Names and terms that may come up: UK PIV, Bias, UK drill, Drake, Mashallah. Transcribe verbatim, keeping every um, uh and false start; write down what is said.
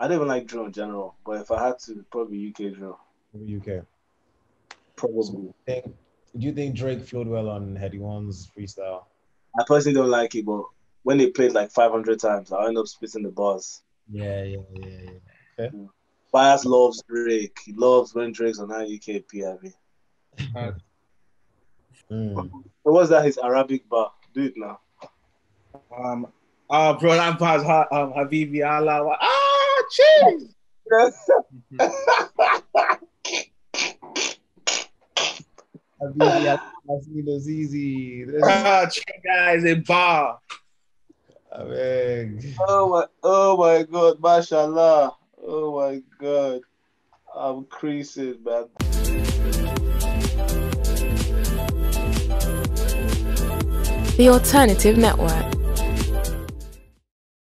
I don't even like drill in general, but if I had to, probably U K drill. U K. Probably. So do, you think, do you think Drake flowed well on Headie One's freestyle? I personally don't like it, but when they played like five hundred times, I end up spitting the bars. Yeah, yeah, yeah, yeah. Okay. Bias loves Drake. He loves when Drake's on U K P I V. Right. Mm. What was that? His Arabic bar. Do it now. Um. Ah, oh, bro, that bar's hot. Um, Habibi Allah. Ah, cheese. Habibi Allah. Easy. Ah, guys, a bar. I mean. Oh my! Oh my God! Mashallah! Oh my God! I'm creasing, man. The Alternative Network.